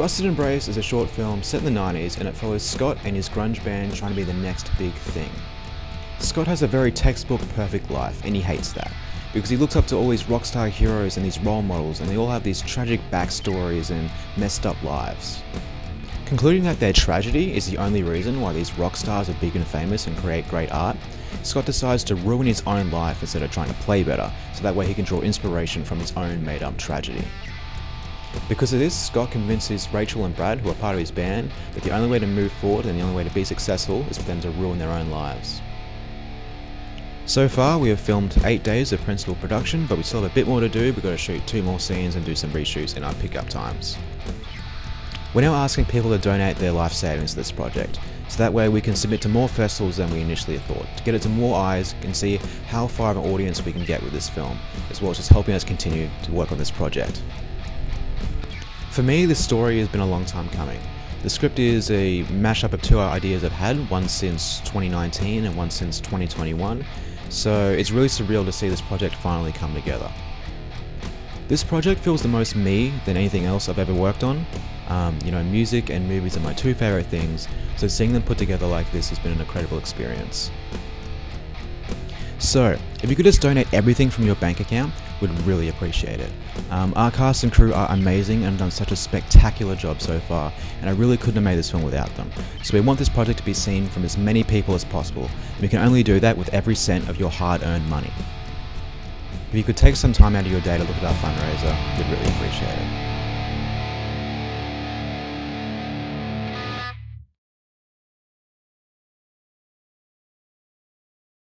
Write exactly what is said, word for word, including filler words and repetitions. Rusted Embrace is a short film set in the nineties, and it follows Scott and his grunge band trying to be the next big thing. Scott has a very textbook perfect life, and he hates that, because he looks up to all these rockstar heroes and these role models, and they all have these tragic backstories and messed up lives. Concluding that their tragedy is the only reason why these rock stars are big and famous and create great art, Scott decides to ruin his own life instead of trying to play better, so that way he can draw inspiration from his own made-up tragedy. Because of this, Scott convinces Rachel and Brad, who are part of his band, that the only way to move forward and the only way to be successful is for them to ruin their own lives. So far, we have filmed eight days of principal production, but we still have a bit more to do. We've got to shoot two more scenes and do some reshoots in our pickup times. We're now asking people to donate their life savings to this project, so that way we can submit to more festivals than we initially thought, to get it to more eyes and see how far of an audience we can get with this film, as well as just helping us continue to work on this project. For me, this story has been a long time coming. The script is a mashup of two ideas I've had, one since twenty nineteen and one since twenty twenty-one, so it's really surreal to see this project finally come together. This project feels the most me than anything else I've ever worked on. Um, you know, music and movies are my two favourite things, so seeing them put together like this has been an incredible experience. So, if you could just donate everything from your bank account, we'd really appreciate it. Um, our cast and crew are amazing and have done such a spectacular job so far, and I really couldn't have made this film without them. So we want this project to be seen from as many people as possible, and we can only do that with every cent of your hard-earned money. If you could take some time out of your day to look at our fundraiser, we'd really appreciate it.